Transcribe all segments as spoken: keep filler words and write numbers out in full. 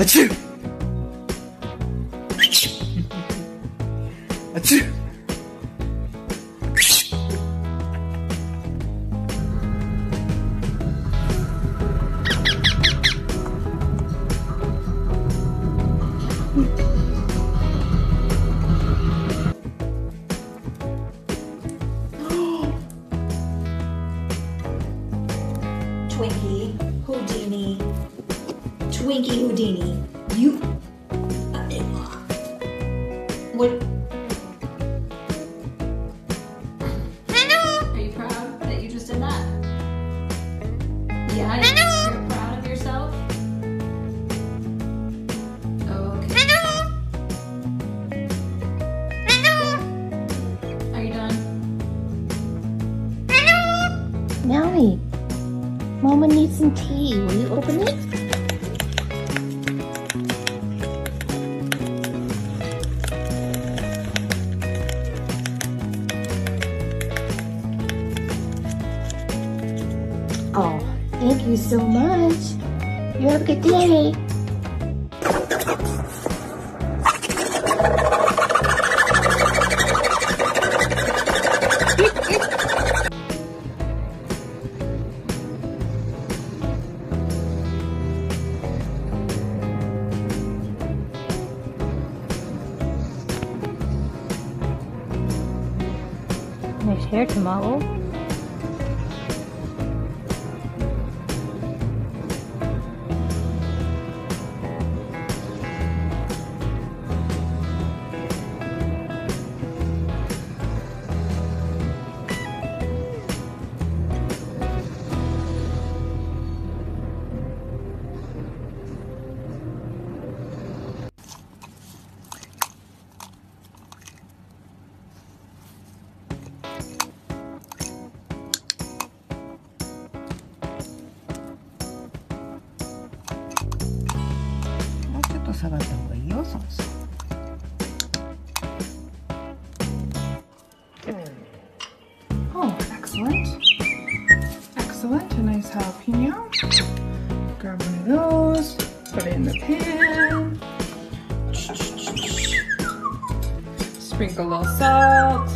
Achoo! Achoo! Twinkie, Houdini, Twinkie, Houdini, you, what? Hello. Are you proud that you just did that? Yeah, hello. You're proud of yourself? Okay. Hello. Hello. Are you done? Hello. Now. Mama needs some tea. Will you open it? Oh, thank you so much. You have a good day. Nice hair tomorrow. Sabata huellosos. Oh, excellent. Excellent. A nice jalapeno. Grab one of those, put it in the pan. Sprinkle a little salt.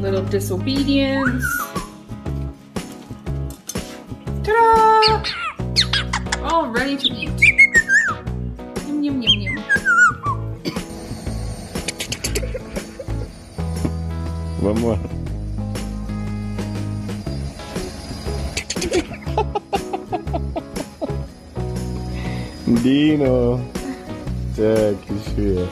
Little disobedience. Ta-da! All ready to eat. Yum, yum, yum. One more. Dino. Так, еще.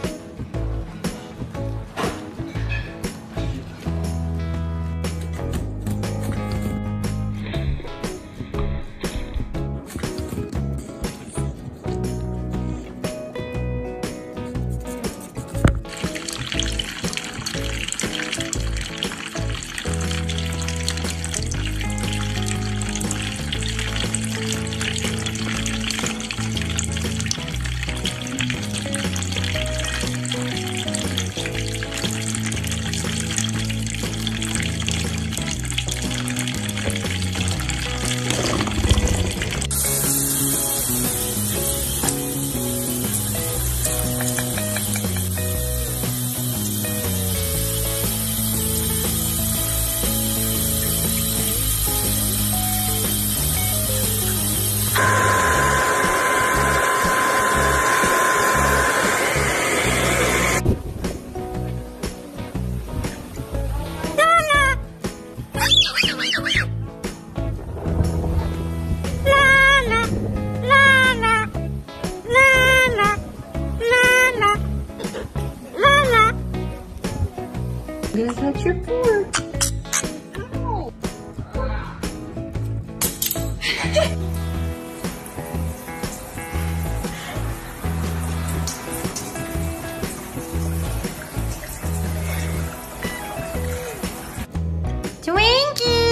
I'm gonna touch your fork. Ow. Twinkie!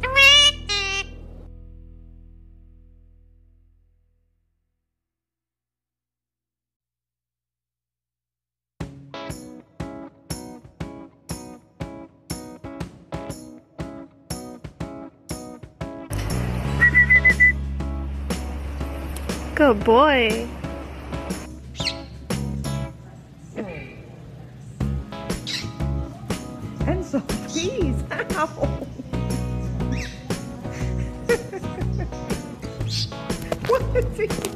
Twinkie! Good boy. Enzo, please. Ow. What is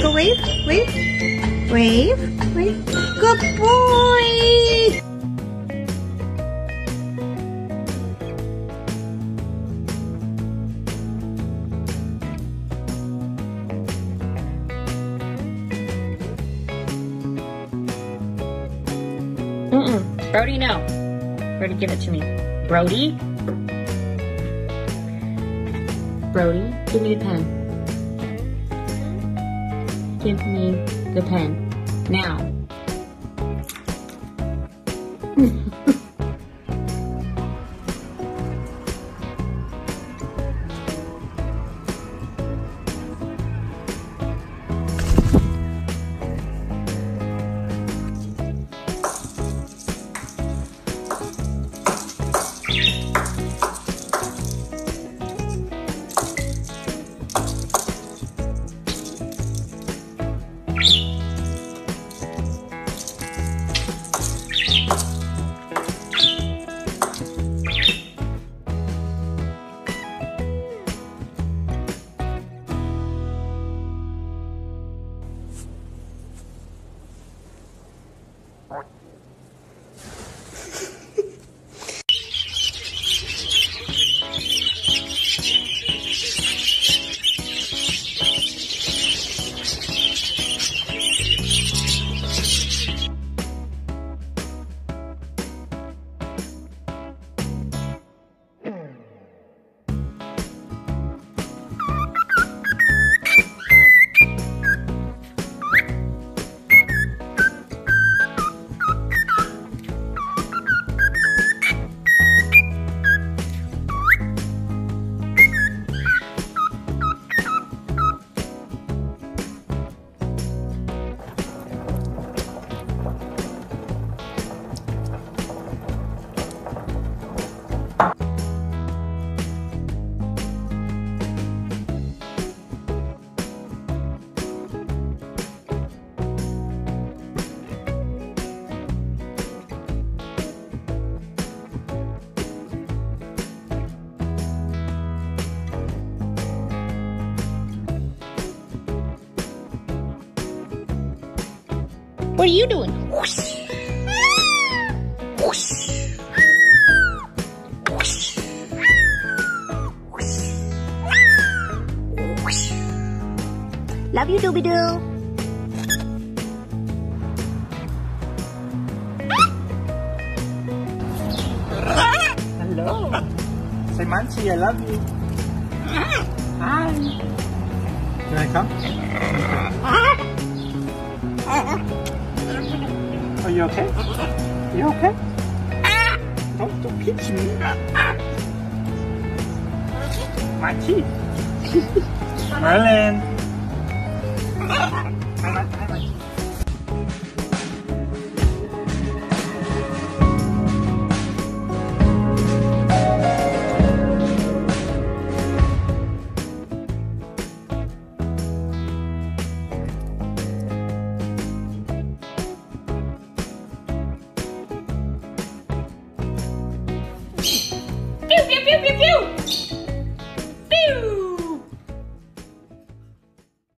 Go wave, wave, wave, wave. Good boy! Mm-mm. Brody, no. Brody, give it to me. Brody? Brody, give me the pen. Give me the pen. Now. What are you doing? Whoosh. Whoosh. Whoosh. Whoosh. Whoosh. Love you, Doobie-Doo. Hello. Say, Munchie, I love you. Hi. Can I come? Are you okay? You okay? Ah! Don't, don't pinch me. My teeth. Merlin. Pew, pew, pew, pew, pew! Pew!